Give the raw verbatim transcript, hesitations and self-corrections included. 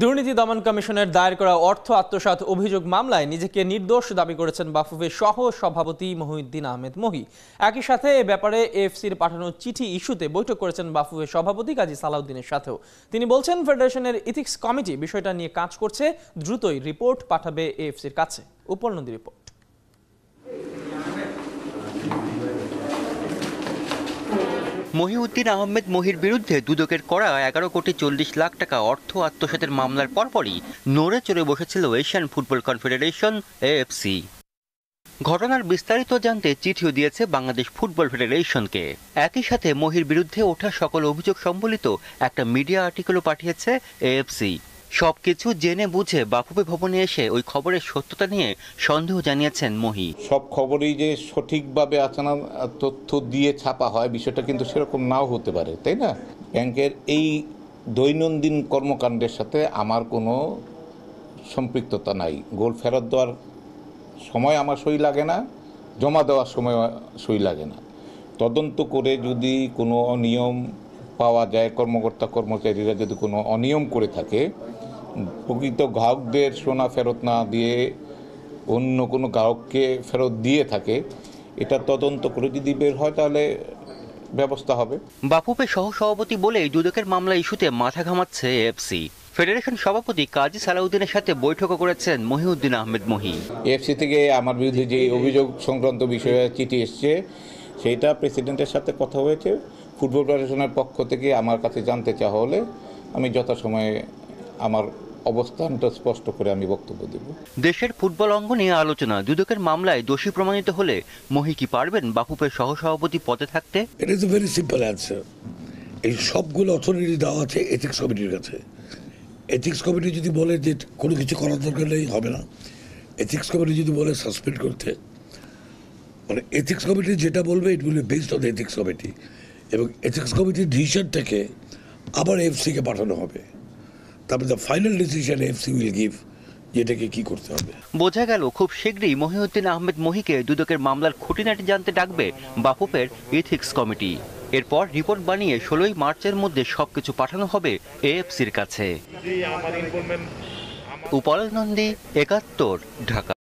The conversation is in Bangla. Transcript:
দুর্নীতি দমন কমিশনের দায়ের করা অর্থ আত্মসাৎ অভিযোগ মামলায় নিজেকে নির্দোষ দাবি করেছেন বাফুফের সহ সভাপতি মহিউদ্দিন আহমেদ মহি। একই সাথে এই ব্যাপারে এফসির পাঠানো চিঠি ইস্যুতে বৈঠক করেছেন বাফুফের সভাপতি কাজী সালাউদ্দিনের সাথেও। তিনি বলছেন ফেডারেশনের ইথিক্স কমিটি বিষয়টা নিয়ে কাজ করছে, দ্রুতই রিপোর্ট পাঠাবে এফসির কাছে। উপলব্ধি রিপোর্ট। মহিউদ্দিন আহমেদ মহির বিরুদ্ধে দুদকের করা এগারো কোটি চল্লিশ লাখ টাকা অর্থ আত্মসাতের মামলার পরপরই নড়ে চড়ে বসেছিল এশিয়ান ফুটবল কনফেডারেশন এফসি। ঘটনার বিস্তারিত জানতে চিঠিও দিয়েছে বাংলাদেশ ফুটবল ফেডারেশনকে। একই সাথে মহির বিরুদ্ধে ওঠা সকল অভিযোগ সম্বলিত একটা মিডিয়া আর্টিকেলও পাঠিয়েছে এএফসি। সবকিছু জেনে বুঝে বাফুফে ভবনে এসে ওই খবরের সত্যতা নিয়ে সন্দেহ জানিয়েছেন মহি। সব খবরই যে সঠিকভাবে আচানা তথ্য দিয়ে ছাপা হয় বিষয়টা কিন্তু সেরকম নাও হতে পারে, তাই না? ব্যাংকের এই দৈনন্দিন কর্মকাণ্ডের সাথে আমার কোনো সম্পৃক্ততা নাই। গোল ফেরত দেওয়ার সময় আমার সই লাগে না, জমা দেওয়ার সময় সই লাগে না। তদন্ত করে যদি কোনো অনিয়ম পাওয়া যায়, কর্মকর্তা কর্মচারীরা যদি কোনো অনিয়ম করে থাকে, প্রকৃত গ্রাহকদের সোনা ফেরত না দিয়ে অন্য কোনো গ্রাহককে ফেরত দিয়ে থাকে, এটা তদন্ত করে যদি বের হয় তাহলে ব্যবস্থা হবে। বাফুফে সহসভাপতি বলেই দুদকের মামলা ইস্যুতে মাথা ঘামাচ্ছে এএফসি। ফেডারেশন সভাপতি কাজী সালাউদ্দিনের সাথে বৈঠকও করেছেন মহিউদ্দিন আহমেদ মহি। এএফসি থেকে আমার বিরুদ্ধে যে অভিযোগ সংক্রান্ত বিষয়ে চিঠি এসছে সেটা প্রেসিডেন্টের সাথে কথা হয়েছে। ফুটবল ফেডারেশনের পক্ষ থেকে আমার কাছে জানতে চাওয়া হলে আমি যথাসময়ে আমার অবস্থানটা স্পষ্ট করে আমি বক্তব্য দেব। দেশের ফুটবল অঙ্গনে আলোচনা, দুদকের মামলায় দোষী প্রমাণিত হলে মহি কি পারবেন বাফুফের সহসভাপতি পদে থাকতে? It is a very simple answer. এই সবগুলো অথরিটি দেওয়া আছে এথিক্স কমিটির কাছে। এথিক্স কমিটি যদি বলে যে কোনো কিছু করার দরকার নেই, হবে না। এথিক্স কমিটি যদি বলে সাসপেন্ড করতে, মানে এথিক্স কমিটি যেটা বলবে it will be based on ethics committee, এবং এথিক্স কমিটির ডিসিশন থেকে আবার এফসিকে পাঠানো হবে। তারপরে the final decision FC will give যেটাকে কি করতে হবে। বোঝা গেল খুব শীঘ্রই মহিউদ্দিন আহমেদ মহিকে দুদকের মামলার খুঁটিনাটি জানতে ডাকবে বাফুফের এথিক্স কমিটি। এরপর রিপোর্ট বানিয়ে ষোলোই মার্চের মধ্যে সবকিছু পাঠানো হবে এএফসির কাছে। উপলব্ধি একাত্তর ঢাকা।